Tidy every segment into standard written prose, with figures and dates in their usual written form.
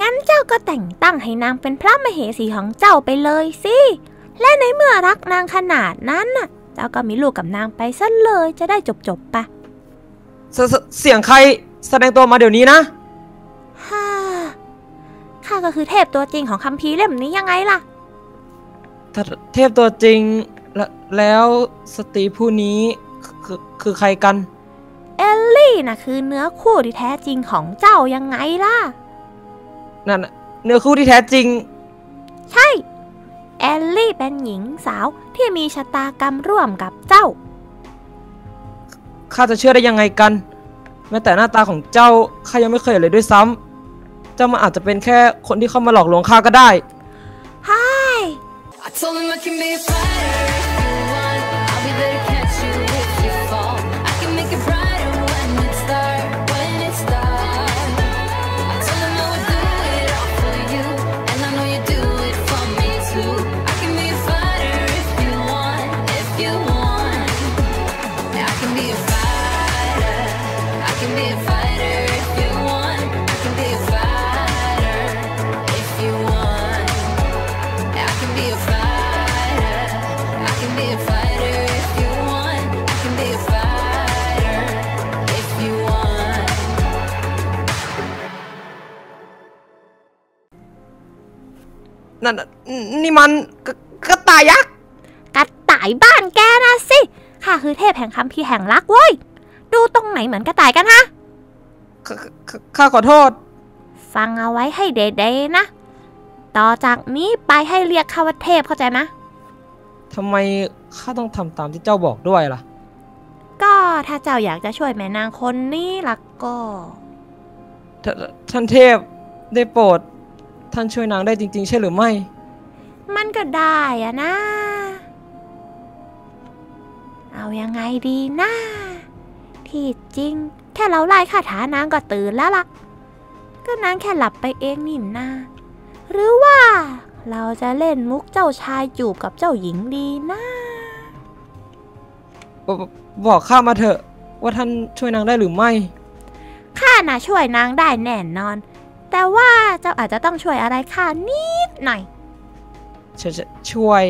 งั้นเจ้าก็แต่งตั้งให้นางเป็นพระมเหสีของเจ้าไปเลยสิและในเมื่อรักนางขนาดนั้นน่ะเจ้าก็มีลูกกับนางไปซะเลยจะได้จบๆไปเสียงใครแสดงตัวมาเดี๋ยวนี้นะฮ่าข้าก็คือเทพตัวจริงของคัมภีร์เล่มนี้ยังไงล่ะถ้าเทพตัวจริงแล้วสตรีผู้นี้คือใครกันเอลลี่น่ะคือเนื้อคู่ที่แท้จริงของเจ้ายังไงล่ะนั่นเนื้อคู่ที่แท้จริงใช่เอลลี่เป็นหญิงสาวที่มีชะตากรรมร่วมกับเจ้าข้าจะเชื่อได้ยังไงกันแม้แต่หน้าตาของเจ้าข้ายังไม่เคยเลยด้วยซ้ำเจ้ามันอาจจะเป็นแค่คนที่เข้ามาหลอกลวงข้าก็ได้ใช่นั่นนี่มันกระต่ายยักษ์กระต่ายบ้านแกนะสิข้าคือเทพแห่งคัมภีร์แห่งรักเว้ยดูตรงไหนเหมือนกระต่ายกันฮะข้าขอโทษฟังเอาไว้ให้เด็ดๆนะต่อจากนี้ไปให้เรียกข้าว่าเทพเข้าใจไหมทำไมข้าต้องทำตามที่เจ้าบอกด้วยล่ะก็ถ้าเจ้าอยากจะช่วยแม่นางคนนี้ล่ะก็ท่านเทพได้โปรดท่านช่วยนางได้จริงๆใช่หรือไม่มันก็ได้อะนะเอายังไงดีนะที่จริงแค่เราไล่คาถานางก็ตื่นแล้วล่ะก็นางแค่หลับไปเองนี่นะหรือว่าเราจะเล่นมุกเจ้าชายจูบกับเจ้าหญิงดีนะบอกข้ามาเถอะว่าท่านช่วยนางได้หรือไม่ข้าน่ะช่วยนางได้แน่นอนแต่ว่าเจ้าอาจจะต้องช่วยอะไรข้านิดหน่อยช่วย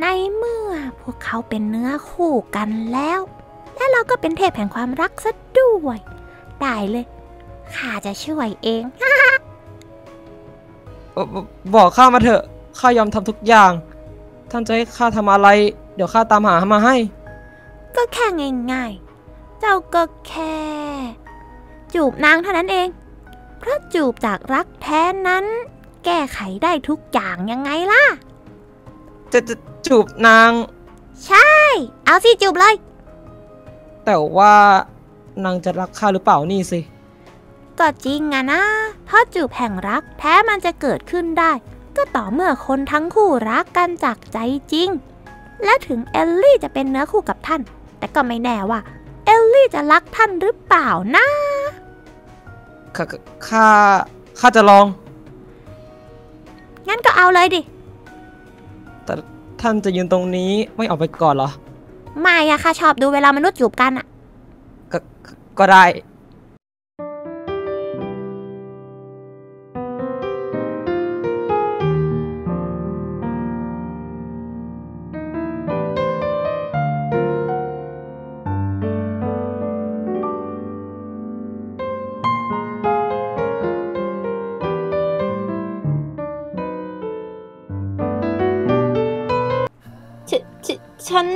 ในเมื่อพวกเขาเป็นเนื้อคู่กันแล้วและเราก็เป็นเทพแห่งความรักซะด้วยได้เลยข้าจะช่วยเองบอกข้ามาเถอะข้ายอมทำทุกอย่างท่านจะให้ข้าทำอะไรเดี๋ยวข้าตามหามาให้ก็แค่ง่ายๆเจ้าก็แค่จูบนางเท่านั้นเองเพราะจูบจากรักแท้นั้นแก้ไขได้ทุกอย่างยังไงล่ะจะจูบนางใช่เอาสิจูบเลยแต่ว่านางจะรักข้าหรือเปล่านี่สิก็จริงอะนะเพราะจูบแห่งรักแท้มันจะเกิดขึ้นได้ก็ต่อเมื่อคนทั้งคู่รักกันจากใจจริงและถึงเอลลี่จะเป็นเนื้อคู่กับท่านแต่ก็ไม่แน่ว่าเอลลี่จะรักท่านหรือเปล่านะข้าจะลองงั้นก็เอาเลยดิแต่ท่านจะยืนตรงนี้ไม่ออกไปก่อนเหรอไม่อะข้าชอบดูเวลามนุษย์จูบกันอะก็ได้ฉัน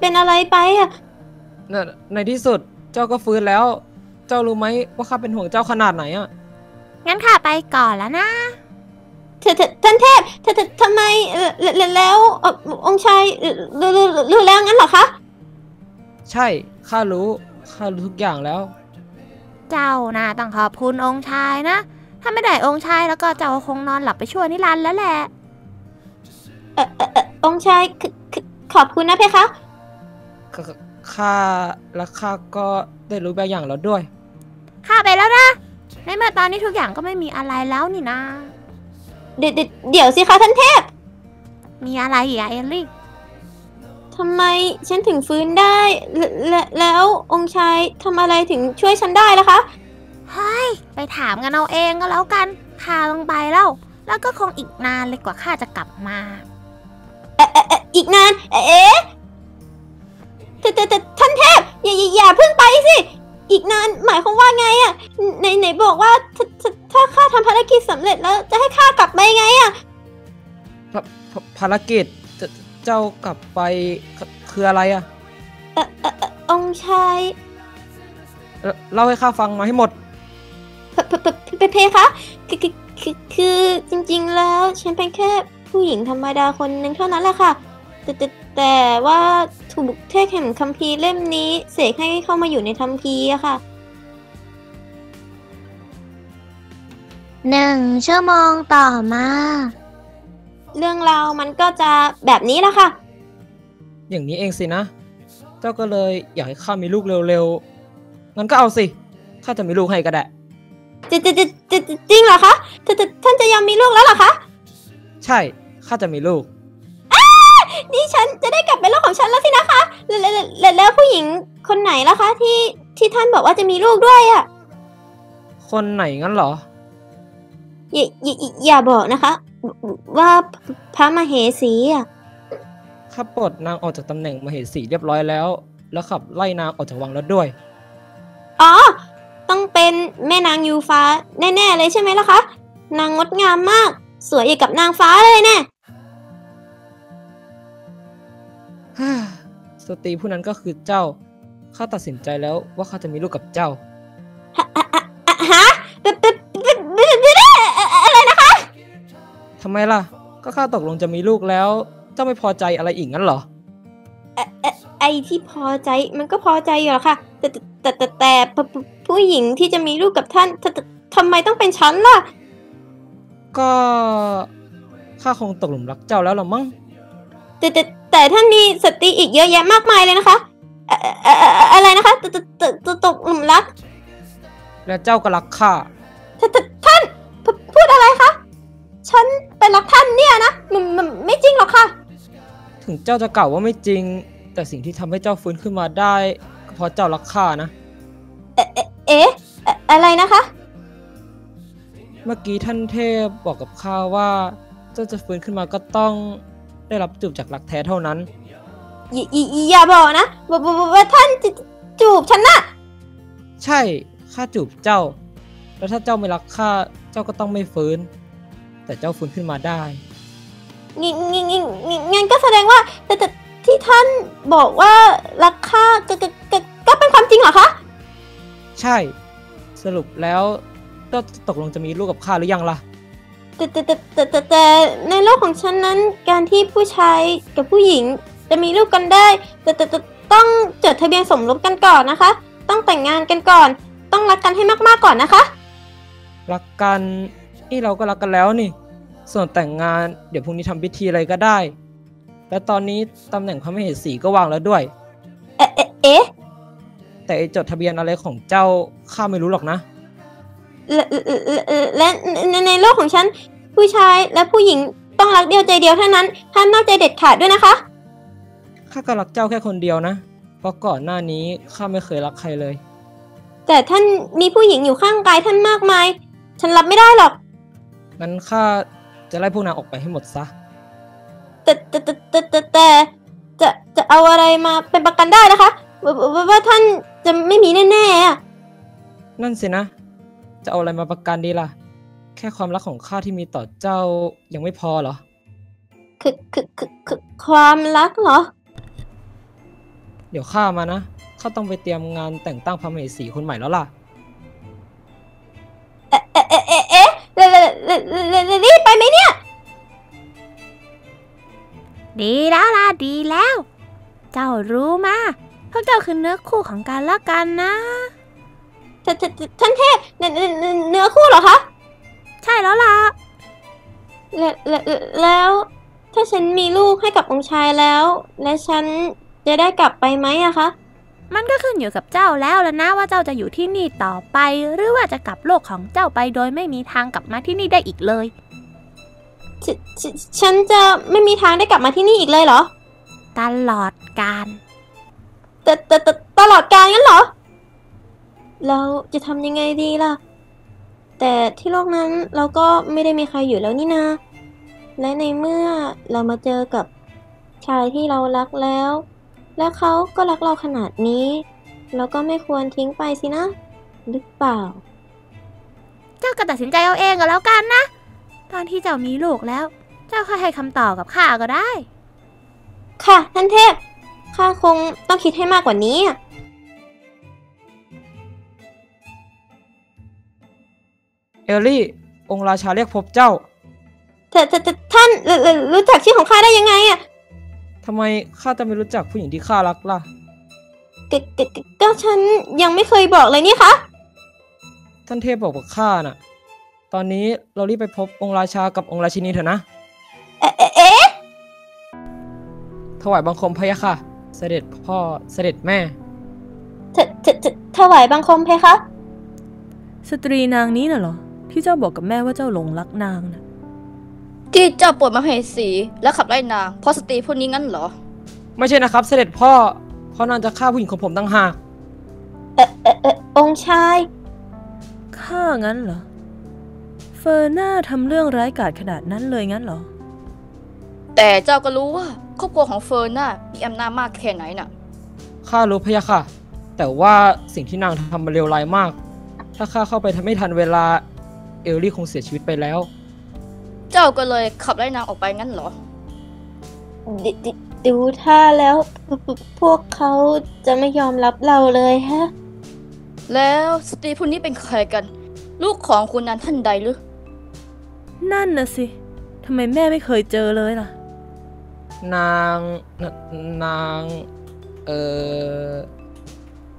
เป็นอะไรไปอ่ะในที่สุดเจ้าก็ฟื้นแล้วเจ้ารู้ไหมว่าข้าเป็นห่วงเจ้าขนาดไหนอ่ะงั้นข้าไปก่อนแล้วนะท่านเทพทำไมแล้วองค์ชายรู้แล้วงั้นเหรอคะใช่ข้ารู้ทุกอย่างแล้วเจ้าน่ะต้องขอบคุณองค์ชายนะถ้าไม่ได้องค์ชายแล้วก็เจ้าคงนอนหลับไปชั่วนิรันดร์แล้วแหละองค์ชายขอบคุณนะเพคะข้าและข้าก็ได้รู้บางอย่างแล้วด้วยข้าไปแล้วนะในเมื่อตอนนี้ทุกอย่างก็ไม่มีอะไรแล้วนี่นะเดี๋ยวสิคะท่านเทพมีอะไรอีกเอลลี่ทำไมฉันถึงฟื้นได้แล้วองค์ชายทำอะไรถึงช่วยฉันได้ล่ะคะ เฮ้ยไปถามกันเอาเองก็แล้วกันข้าต้องไปแล้วแล้วก็คงอีกนานเลยกว่าข้าจะกลับมาอีกนานท่านเทพอย่าเพิ่งไปสิอีกนานหมายความว่าไงอะไหนบอกว่าถ้าข้าทำภารกิจสำเร็จแล้วจะให้ข้ากลับไปไงอะภารกิจเจ้ากลับไปคืออะไรอะองค์ชายเล่าให้ข้าฟังมาให้หมดเพคะคือจริงๆแล้วฉันเป็นแค่ผู้หญิงธรรมดาคนหนึ่งเท่านั้นแหละค่ะแต่ว่าถูกเทพแห่งคัมภีร์เล่มนี้เสกให้เข้ามาอยู่ในคัมภีร์อะค่ะ1 ชั่วโมงต่อมาเรื่องราวมันก็จะแบบนี้แหละค่ะอย่างนี้เองสินะเจ้าก็เลยอยากให้ข้ามีลูกเร็วๆงั้นก็เอาสิข้าจะมีลูกให้ก็ได้จริงเหรอคะท่านจะยอมมีลูกแล้วเหรอคะใช่ข้าจะมีลูกนี่ฉันจะได้กลับไปโลกของฉันแล้วสินะคะแล้วผู้หญิงคนไหนล่ะคะที่ท่านบอกว่าจะมีลูกด้วยอ่ะคนไหนงั้นเหรออย่าบอกนะคะว่าพระมเหสีอ่ะข้าปลดนางออกจากตำแหน่งมเหสีเรียบร้อยแล้วขับไล่นางออกจากวังแล้วด้วยอ๋อต้องเป็นแม่นางยูฟ้าแน่ๆเลยใช่ไหมล่ะคะนางงดงามมากสวยอย่างกับนางฟ้าเลยแน่สตรีผู้นั้นก็คือเจ้าข้าตัดสินใจแล้วว่าข้าจะมีลูกกับเจ้าฮะอะไรนะคะทำไมล่ะก็ข้าตกลงจะมีลูกแล้วเจ้าไม่พอใจอะไรอีกงั้นเหรอไอ้ที่พอใจมันก็พอใจอยู่หรอค่ะแต่ผู้หญิงที่จะมีลูกกับท่านทำไมต้องเป็นฉันล่ะก็ข้าคงตกหลุมรักเจ้าแล้วหรอมั้งแต่ท่านมีสตรีอีกเยอะแยะมากมายเลยนะคะอะไรนะคะตกหลุมรักและเจ้าก็รักข้าท่านพูดอะไรคะฉันไปรักท่านเนี่ยนะมันไม่จริงหรอกค่ะถึงเจ้าจะกล่าวว่าไม่จริงแต่สิ่งที่ทำให้เจ้าฟื้นขึ้นมาได้ก็เพราะเจ้ารักข้านะอะไรนะคะเมื่อกี้ท่านเทพบอกกับข้าว่าเจ้าจะฟื้นขึ้นมาก็ต้องได้รับจูบจากรักแท้เท่านั้นอย่าบอกนะว่าท่านจูบฉันนะใช่ข้าจูบเจ้าแล้วถ้าเจ้าไม่รักข้าเจ้าก็ต้องไม่ฟื้นแต่เจ้าฟื้นขึ้นมาได้งั้นก็แสดงว่าแต่ที่ท่านบอกว่ารักข้าก็เป็นความจริงเหรอคะใช่สรุปแล้วเจ้าตกลงจะมีลูกกับข้าหรือยังล่ะแต่ในโลกของฉันนั้นการที่ผู้ชายกับผู้หญิงจะมีลูกกันได้แต่ต้องจดทะเบียนสมรสกันก่อนนะคะต้องแต่งงานกันก่อนต้องรักกันให้มากๆก่อนนะคะรักกันนี่เราก็รักกันแล้วนี่ส่วนแต่งงานเดี๋ยวพรุ่งนี้ทำพิธีอะไรก็ได้และตอนนี้ตำแหน่งพระมเหสีก็วางแล้วด้วยแต่จดทะเบียนอะไรของเจ้าข้าไม่รู้หรอกนะและในโลกของฉันผู้ชายและผู้หญิงต้องรักเดียวใจเดียวเท่านั้นห้ามนอกใจเด็ดขาดด้วยนะคะข้าก็รักเจ้าแค่คนเดียวนะเพราะก่อนหน้านี้ข้าไม่เคยรักใครเลยแต่ท่านมีผู้หญิงอยู่ข้างกายท่านมากมายฉันรับไม่ได้หรอกงั้นข้าจะไล่พวกนางออกไปให้หมดซะแต่จะเอาอะไรมาเป็นประกันได้นะคะว่าท่านจะไม่มีแน่ๆนั่นสินะจะเอาอะไรมาประกันดีล่ะแค่ความรักของข้าที่มีต่อเจ้ายังไม่พอเหรอความรักเหรอเดี๋ยวข้ามานะข้าต้องไปเตรียมงานแต่งตั้งพระมเหสีคนใหม่แล้วล่ะรีบไปไหมเนี่ยดีแล้วล่ะดีแล้วเจ้ารู้มาพวกเจ้าคือเนื้อคู่ของกันและกันนะท่านเทพเนื้อคู่เหรอคะใช่แล้วล่ะแล้วถ้าฉันมีลูกให้กับองค์ชายแล้วและฉันจะได้กลับไปไหมอะคะมันก็ขึ้นอยู่กับเจ้าแล้วล่ะนะว่าเจ้าจะอยู่ที่นี่ต่อไปหรือว่าจะกลับโลกของเจ้าไปโดยไม่มีทางกลับมาที่นี่ได้อีกเลยฉันจะไม่มีทางได้กลับมาที่นี่อีกเลยเหรอตลอดกาลตลอดกาลงั้นเหรอ เราจะทำยังไงดีล่ะแต่ที่โลกนั้นเราก็ไม่ได้มีใครอยู่แล้วนี่นาและในเมื่อเรามาเจอกับชายที่เรารักแล้วและเขาก็รักเราขนาดนี้เราก็ไม่ควรทิ้งไปสินะหรือเปล่าเจ้าก็ตัดสินใจเอาเองก็แล้วกันนะตอนที่เจ้ามีลูกแล้วเจ้าค่อยให้คำตอบกับข้าก็ได้ค่ะท่านเทพข้าคงต้องคิดให้มากกว่านี้เอลลี่องค์ราชาเรียกพบเจ้าแต่ท่านรู้จักชื่อของข้าได้ยังไงอะทำไมข้าจะไม่รู้จักผู้หญิงที่ข้ารักล่ะก็ฉันยังไม่เคยบอกเลยนี่คะท่านเทพบอกกับข้าน่ะตอนนี้เรารีบไปพบองค์ราชากับองค์ราชินีเถอะนะถวายบังคมพะยะค่ะเสด็จพ่อเสด็จแม่ถวายบังคมเพคะสตรีนางนี้น่ะเหรอที่เจ้าบอกกับแม่ว่าเจ้าหลงรักนางน่ะที่เจ้าปวดมเหสีและขับไล่นางเพราะสตรีพวกนี้งั้นเหรอไม่ใช่นะครับเสด็จพ่อเพราะนางจะฆ่าผู้หญิงของผมต่างหากองค์ชายฆ่างั้นเหรอเฟอร์น่าทำเรื่องร้ายกาจขนาดนั้นเลยงั้นเหรอแต่เจ้าก็รู้ว่าครอบครัวของเฟิร์นน่ะมีอำนาจมากแค่ไหนน่ะข้ารู้พะยะค่ะแต่ว่าสิ่งที่นางทำมันเลวร้ายมากถ้าข้าเข้าไปทำไม่ทันเวลาเอลลี่คงเสียชีวิตไปแล้วเจ้าก็เลยขับไล่นางออกไปงั้นเหรอดูท่าแล้วพวกเขาจะไม่ยอมรับเราเลยฮะแล้วสตรีผู้นี้เป็นใครกันลูกของคุณนั้นท่านใดหรือนั่นน่ะสิทำไมแม่ไม่เคยเจอเลยล่ะนาง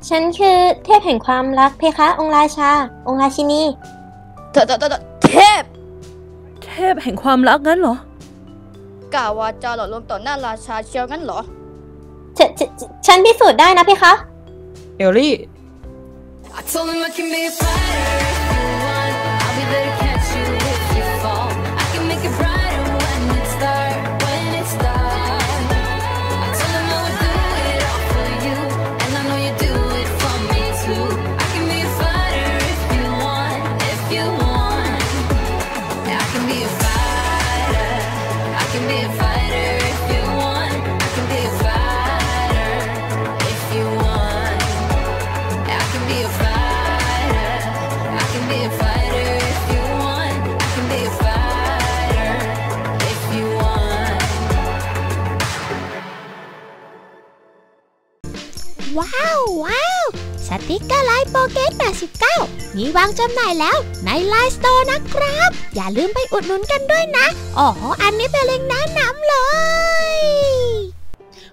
ฉันคือเทพแห่งความรักเพคะองค์ราชาองค์ราชินีเทพแห่งความรักงั้นเหรอกล่าววาจาหล่อลวงต่อหน้าราชาเชียวงั้นเหรอฉันพิสูจน์ได้นะเพคะเอลลี่ว้าวสติกเกอร์ไลน์โปรเกต89มีวางจำหน่ายแล้วในไลน์สโตร์นะครับอย่าลืมไปอุดหนุนกันด้วยนะอ๋ออันนี้เป็นเล็งแนะนำเลย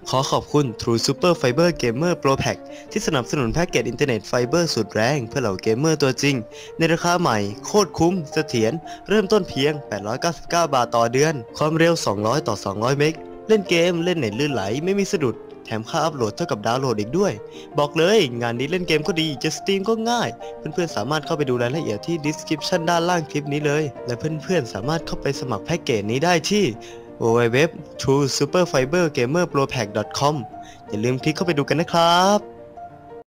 ขอขอบคุณ True Super Fiber Gamer Pro Pack ที่สนับสนุนแพ็กเกจอินเทอร์เน็ตไฟเบอร์สุดแรงเพื่อเหล่าเกมเมอร์ตัวจริงในราคาใหม่โคตรคุ้มเสถียรเริ่มต้นเพียง899บาทต่อเดือนความเร็ว200/200 เมกเล่นเกมเล่นเน็ตลื่นไหลไม่มีสะดุดแถมค่าอัพโหลดเท่ากับดาวน์โหลดอีกด้วยบอกเลยงานนี้เล่นเกมก็ดีจะสตรีมก็ง่ายเพื่อนๆสามารถเข้าไปดูรายละเอียดที่ description ด้านล่างคลิปนี้เลยและเพื่อนๆสามารถเข้าไปสมัครแพ็กเกจนี้ได้ที่ www.truesuperfibergamerpropack.com อย่าลืมคลิกเข้าไปดูกันนะครับ